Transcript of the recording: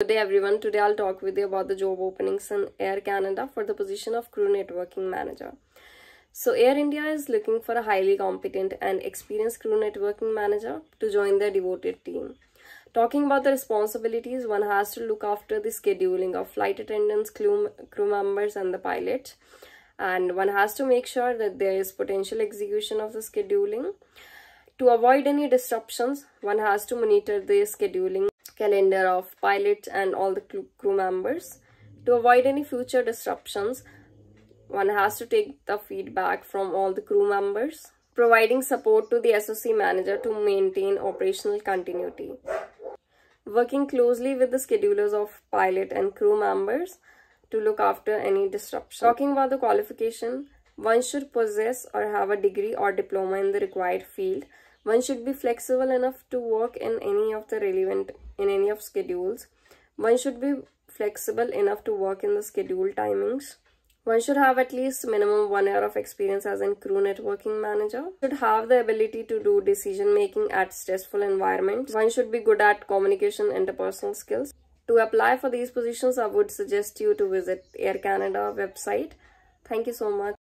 Good day everyone, today I'll talk with you about the job openings in Air Canada for the position of crew networking manager. So Air India is looking for a highly competent and experienced crew networking manager to join their devoted team. Talking about the responsibilities, one has to look after the scheduling of flight attendants, crew members and the pilot. And one has to make sure that there is potential execution of the scheduling. To avoid any disruptions, one has to monitor the scheduling calendar of pilots and all the crew members. To avoid any future disruptions, one has to take the feedback from all the crew members, providing support to the SOC manager to maintain operational continuity, working closely with the schedulers of pilot and crew members to look after any disruption. Talking about the qualification, one should possess or have a degree or diploma in the required field. One should be flexible enough to work in any of schedules. One should be flexible enough to work in the schedule timings. One should have at least minimum 1 year of experience as a crew networking manager. Should have the ability to do decision making at stressful environments. One should be good at communication and interpersonal skills. To apply for these positions, I would suggest you to visit Air Canada website. Thank you so much.